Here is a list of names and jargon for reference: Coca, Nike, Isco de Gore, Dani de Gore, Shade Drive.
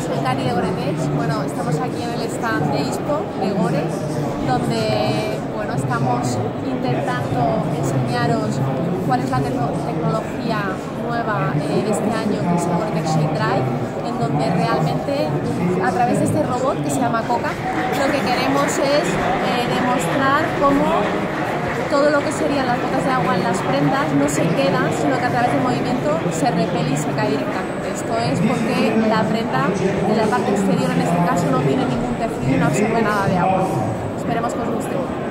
soy Dani de Gore. Bueno, estamos aquí en el stand de Isco de Gore, donde bueno, estamos intentando enseñaros cuál es la tecnología nueva de este año, que es el robot de Shade Drive, en donde realmente a través de este robot que se llama Coca, lo que queremos es demostrar cómo todo lo que serían las gotas de agua en las prendas no se queda, sino que a través del movimiento se repele y se cae directamente. Esto es porque la prenda de la parte exterior en este caso no tiene ningún tejido y no absorbe nada de agua. Esperemos que os guste.